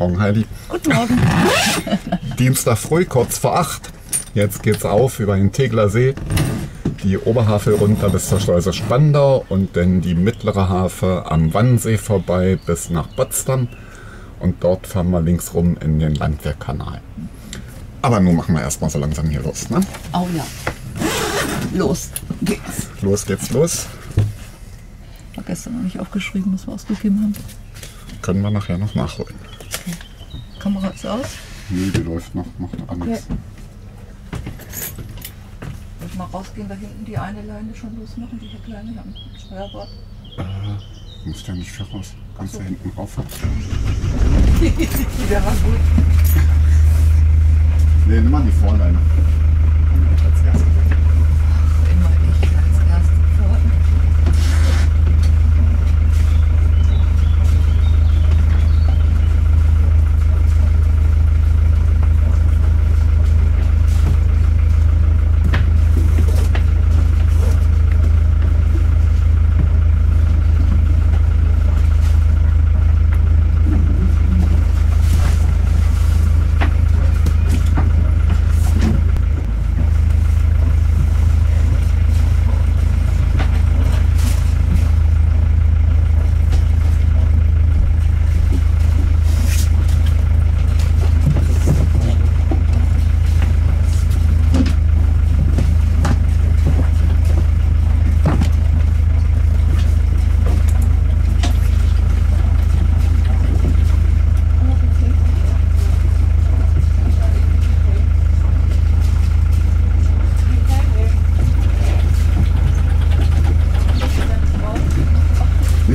Morgen, Heidi. Guten Morgen. Dienstag früh, kurz vor 8. Jetzt geht's auf über den Tegeler See, die Oberhavel runter bis zur Schleuse Spandau und dann die mittlere Havel am Wannsee vorbei bis nach Potsdam. Und dort fahren wir links rum in den Landwehrkanal. Aber nun machen wir erstmal so langsam hier los, ne? Oh ja. Los geht's. Los geht's los. Ich habe gestern noch nicht aufgeschrieben, was wir ausgegeben haben. Können wir nachher noch nachholen. Okay. Kamera ist aus? Nee, die läuft noch, anders. Okay. Soll ich mal rausgehen, da hinten die eine Leine schon losmachen, die hier kleine am Steuerbord? Muss ja nicht viel raus. Kannst du hinten rauf. Der war gut. Nee, nimm mal die Vorleine.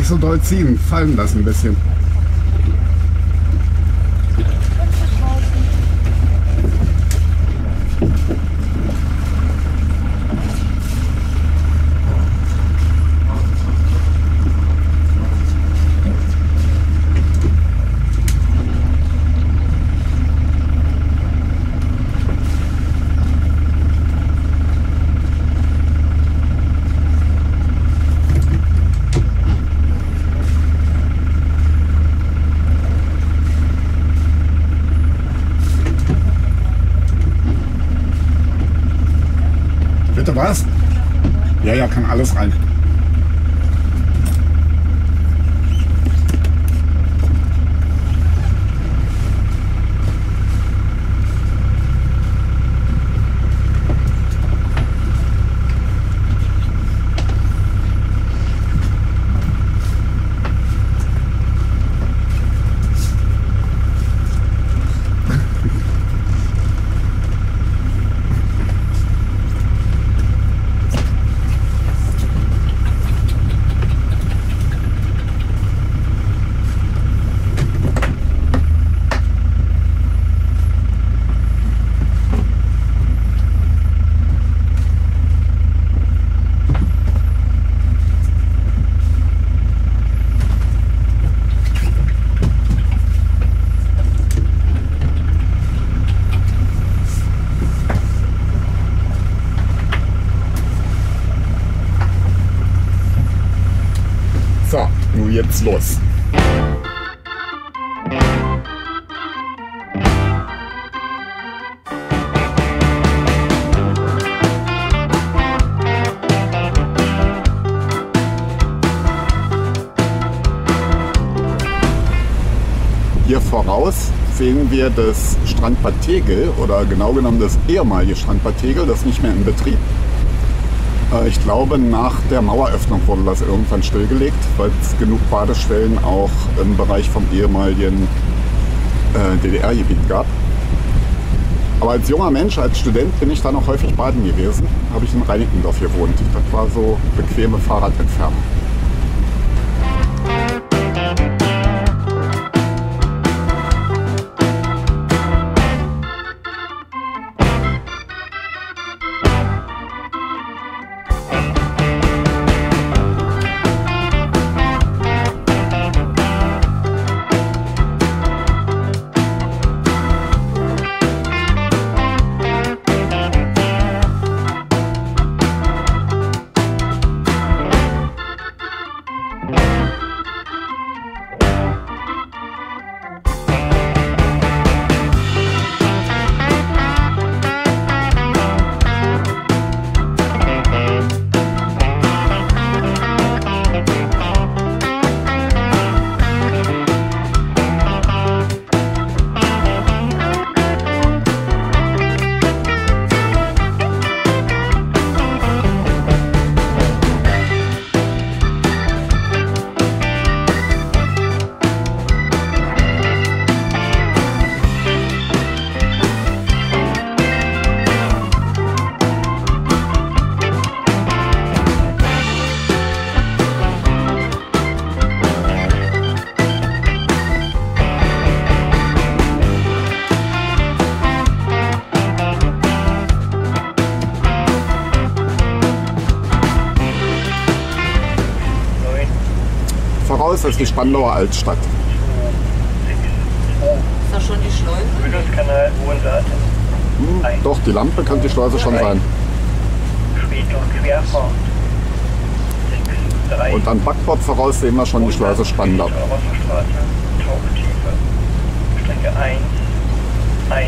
So doll ziehen, fallen lassen ein bisschen. Was? Ja, ja, kann alles rein. Jetzt los. Hier voraus sehen wir das Strandbad Tegel oder genau genommen das ehemalige Strandbad Tegel, das ist nicht mehr in Betrieb. Ich glaube, nach der Maueröffnung wurde das irgendwann stillgelegt, weil es genug Badeschwellen auch im Bereich vom ehemaligen DDR-Gebiet gab. Aber als junger Mensch, als Student bin ich da noch häufig baden gewesen. Habe ich in Reinickendorf gewohnt. Das war so bequeme Fahrradentfernung. Schleuse, das ist die Spandauer Altstadt. Ist das schon die Schleuse? Hm, doch, die Lampe kann die Schleuse schon sein. Und an Backbord voraus sehen wir schon die Schleuse Spandau. Strecke 1, 1.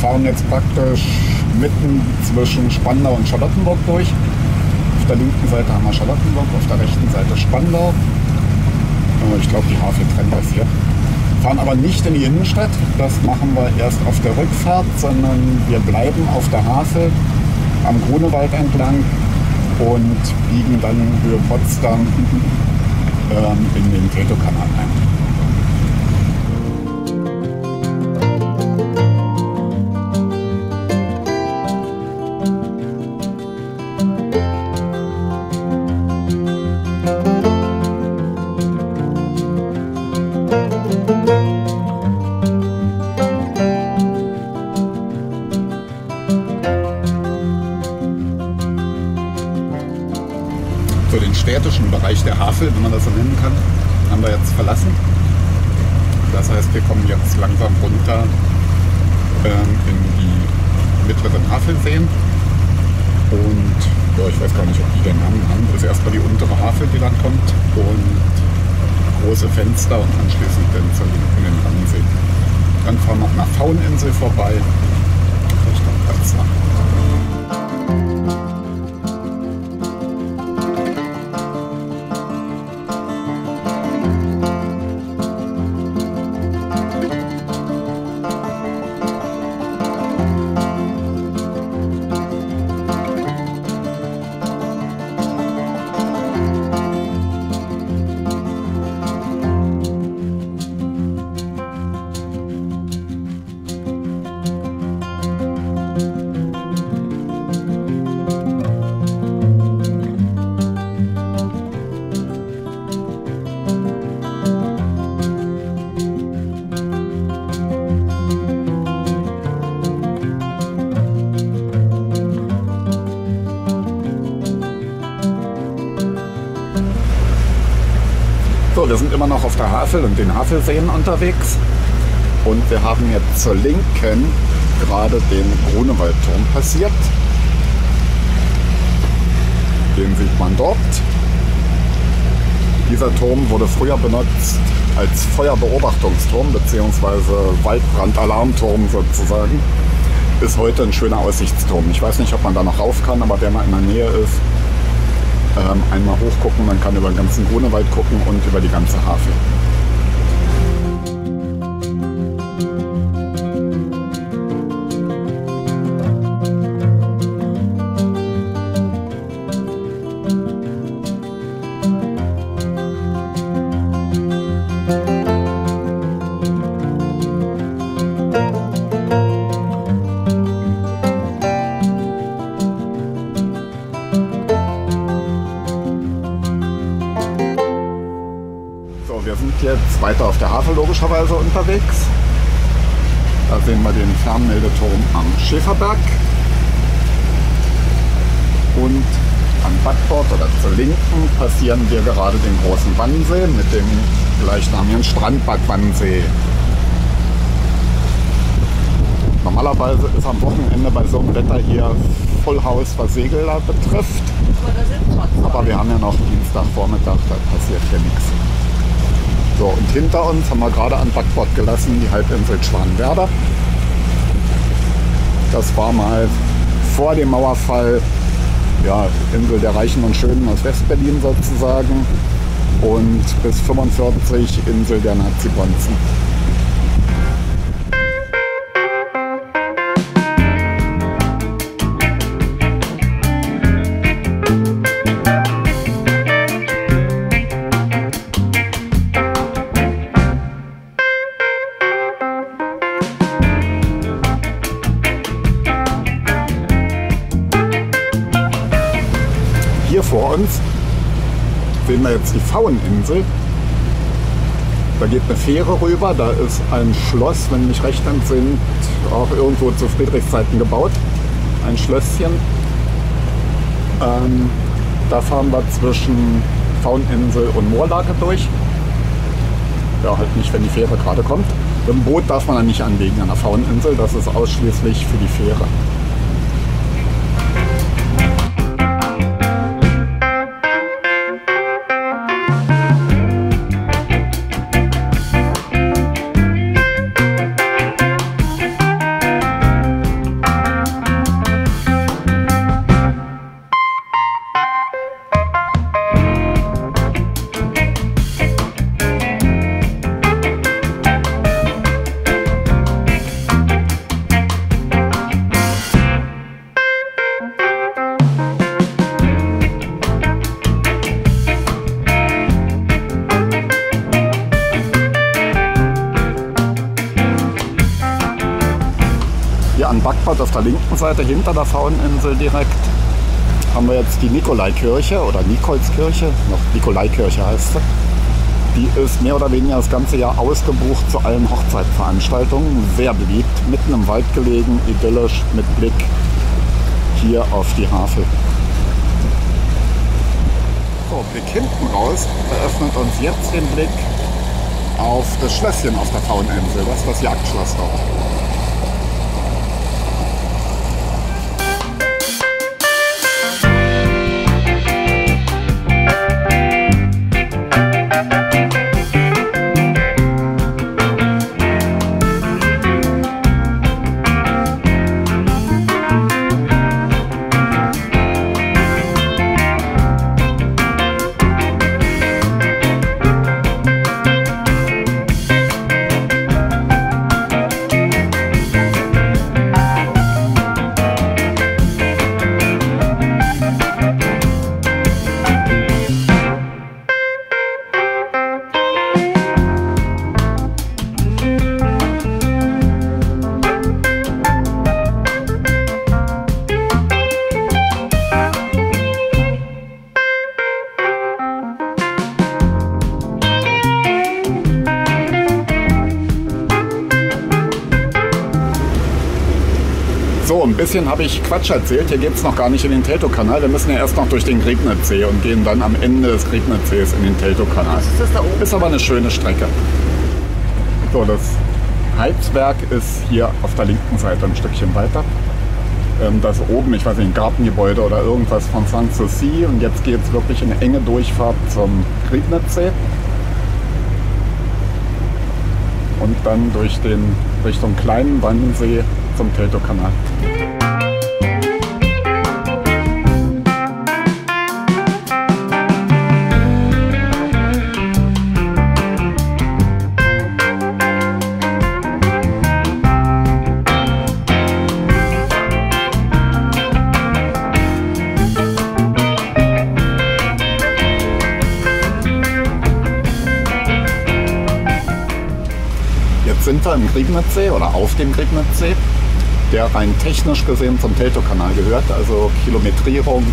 Fahren jetzt praktisch mitten zwischen Spandau und Charlottenburg durch. Auf der linken Seite haben wir Charlottenburg, auf der rechten Seite Spandau. Ich glaube, die Havel trennt das hier. Fahren aber nicht in die Innenstadt, das machen wir erst auf der Rückfahrt, sondern wir bleiben auf der Havel am Grunewald entlang und biegen dann Höhe Potsdam in den Teltowkanal ein. Der Havel, wenn man das so nennen kann, haben wir jetzt verlassen. Das heißt, wir kommen jetzt langsam runter in die mittleren Havelseen. Und ja, ich weiß gar nicht, ob die den Namen haben. Das ist erstmal die untere Havel, die dann kommt, und große Fenster und anschließend dann zur linken den Wannsee. Dann fahren wir noch nach Pfaueninsel vorbei. Richtung Potsdam. Wir sind immer noch auf der Havel und den Havelseen unterwegs und wir haben jetzt zur Linken gerade den Grunewaldturm passiert. Den sieht man dort. Dieser Turm wurde früher benutzt als Feuerbeobachtungsturm bzw. Waldbrandalarmturm sozusagen, ist heute ein schöner Aussichtsturm. Ich weiß nicht, ob man da noch rauf kann, aber wer mal in der Nähe ist, einmal hochgucken, man kann über den ganzen Grunewald gucken und über die ganze Havel. Weiter auf der Havel logischerweise unterwegs. Da sehen wir den Fernmeldeturm am Schäferberg und am Backbord oder zur Linken passieren wir gerade den großen Wannsee mit dem gleichnamigen Strandbad Wannsee. Normalerweise ist am Wochenende bei so einem Wetter hier Vollhaus, was Segler betrifft, aber wir haben ja noch Dienstagvormittag, da passiert hier nichts. So, und hinter uns haben wir gerade an Backbord gelassen, die Halbinsel Schwanwerder. Das war mal vor dem Mauerfall, ja, Insel der Reichen und Schönen aus Westberlin sozusagen. Und bis 1945 Insel der Nazi-Bonzen. Sehen wir jetzt die Pfaueninsel. Da geht eine Fähre rüber, da ist ein Schloss, wenn mich recht entsinnt, auch irgendwo zu Friedrichszeiten gebaut, ein Schlösschen. Da fahren wir zwischen Pfaueninsel und Moorlake durch. Ja, halt nicht, wenn die Fähre gerade kommt. Mit dem Boot darf man da nicht anlegen an der Pfaueninsel, das ist ausschließlich für die Fähre. Auf der linken Seite hinter der Pfaueninsel direkt haben wir jetzt die Nikolaikirche oder Nikolskirche, noch Nikolaikirche heißt sie. Die ist mehr oder weniger das ganze Jahr ausgebucht zu allen Hochzeitveranstaltungen, sehr beliebt, mitten im Wald gelegen, idyllisch mit Blick hier auf die Havel. So, Blick hinten raus eröffnet uns jetzt den Blick auf das Schlösschen auf der Pfaueninsel, das ist das Jagdschloss dort. Ein bisschen habe ich Quatsch erzählt, hier geht es noch gar nicht in den Teltowkanal. Wir müssen ja erst noch durch den Griebnitzsee und gehen dann am Ende des Griebnitzsees in den Teltowkanal. Ist aber eine schöne Strecke. So, das Heizwerk ist hier auf der linken Seite ein Stückchen weiter. Das oben, ich weiß nicht, ein Gartengebäude oder irgendwas von Sanssouci. Und jetzt geht es wirklich eine enge Durchfahrt zum Griebnitzsee. und dann durch den Richtung kleinen Wannsee zum Teltowkanal. Sind wir im Griebnitzsee oder auf dem Griebnitzsee, der rein technisch gesehen zum Teltowkanal gehört, also Kilometrierung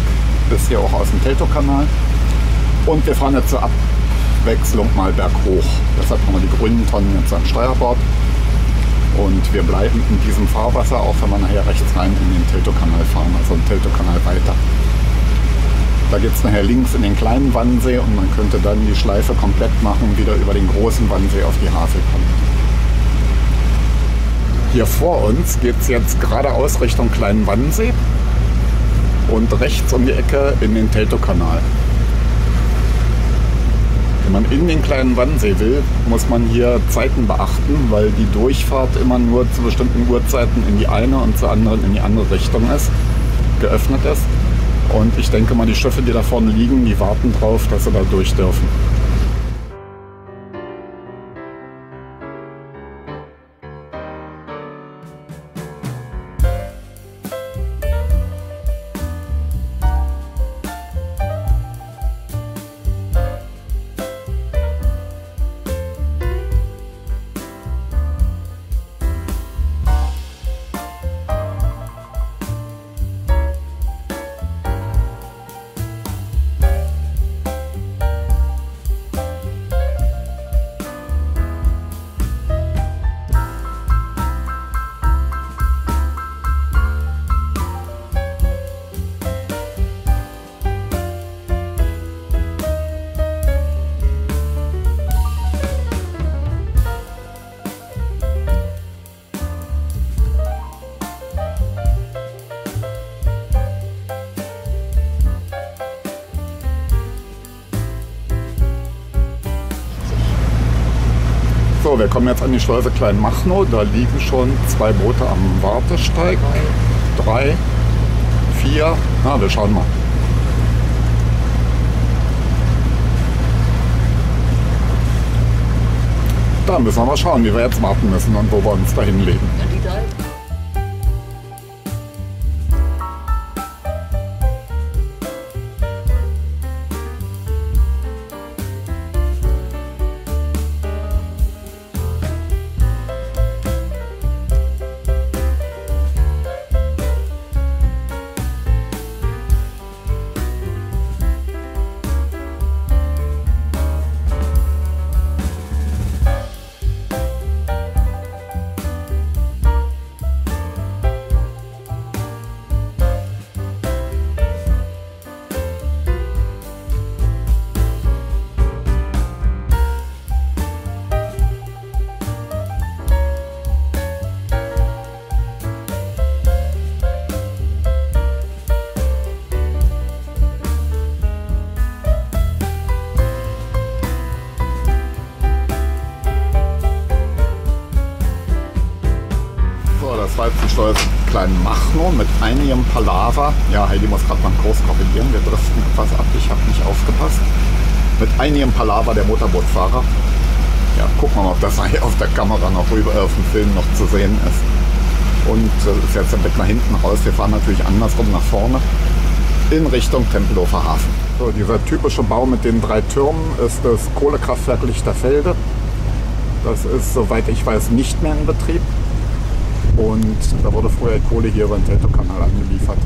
bis hier auch aus dem Teltowkanal. Und wir fahren jetzt zur Abwechslung mal berghoch. Deshalb haben wir die grünen Tonnen jetzt am Steuerbord und wir bleiben in diesem Fahrwasser, auch wenn wir nachher rechts rein in den Teltowkanal fahren, also im Teltowkanal weiter. Da geht es nachher links in den kleinen Wannsee und man könnte dann die Schleife komplett machen, wieder über den großen Wannsee auf die Havel kommen. Hier vor uns geht es jetzt geradeaus Richtung Kleinen Wannsee und rechts um die Ecke in den Teltowkanal. Wenn man in den Kleinen Wannsee will, muss man hier Zeiten beachten, weil die Durchfahrt immer nur zu bestimmten Uhrzeiten in die eine und zur anderen in die andere Richtung ist, geöffnet ist. Und ich denke mal, die Schiffe, die da vorne liegen, die warten drauf, dass sie da durch dürfen. So, wir kommen jetzt an die Schleuse Kleinmachnow. Da liegen schon zwei Boote am Wartesteig. Drei, vier. Na, wir schauen mal. Da müssen wir mal schauen, wie wir jetzt warten müssen und wo wir uns da hinlegen. Kleinmachnow mit einigem Palaver, ja, Heidi muss gerade mal einen Kurs korrigieren, wir driften etwas ab, ich habe nicht aufgepasst, mit einigem Palaver der Motorbootfahrer. Ja, gucken wir mal, ob das auf der Kamera noch rüber, auf dem Film noch zu sehen ist. Und das ist jetzt der Weg nach hinten raus, wir fahren natürlich andersrum nach vorne, in Richtung Tempelhofer Hafen. So, dieser typische Bau mit den drei Türmen ist das Kohlekraftwerk Lichterfelde. Das ist, soweit ich weiß, nicht mehr in Betrieb. Und da wurde früher Kohle hier über den Teltowkanal angeliefert.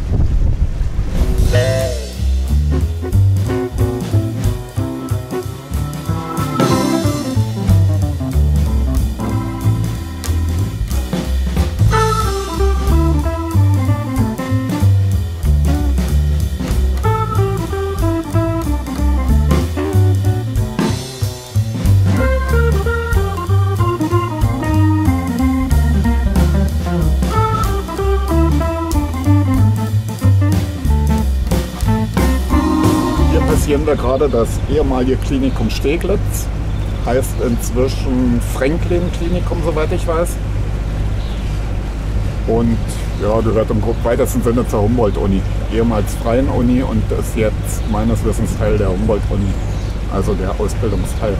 Hier passieren wir gerade das ehemalige Klinikum Steglitz. heißt inzwischen Franklin Klinikum, soweit ich weiß. Und ja, gehört im weitesten Sinne zur Humboldt Uni, ehemals Freien Uni, und ist jetzt meines Wissens Teil der Humboldt Uni, also der Ausbildungsteil.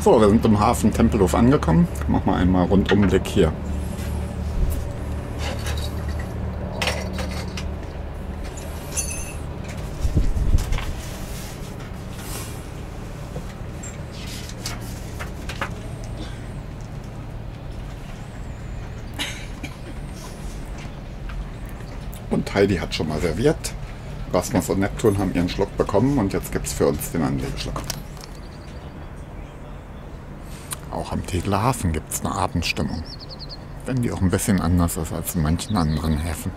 So, wir sind im Hafen Tempelhof angekommen. Machen wir einmal Rundumblick hier. Und Heidi hat schon mal serviert. Rasmus und Neptun haben ihren Schluck bekommen und jetzt gibt es für uns den Anlegeschluck. Auch am Tegeler Hafen gibt es eine Abendstimmung, wenn die auch ein bisschen anders ist als in manchen anderen Häfen.